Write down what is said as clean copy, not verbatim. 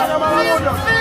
Vamos,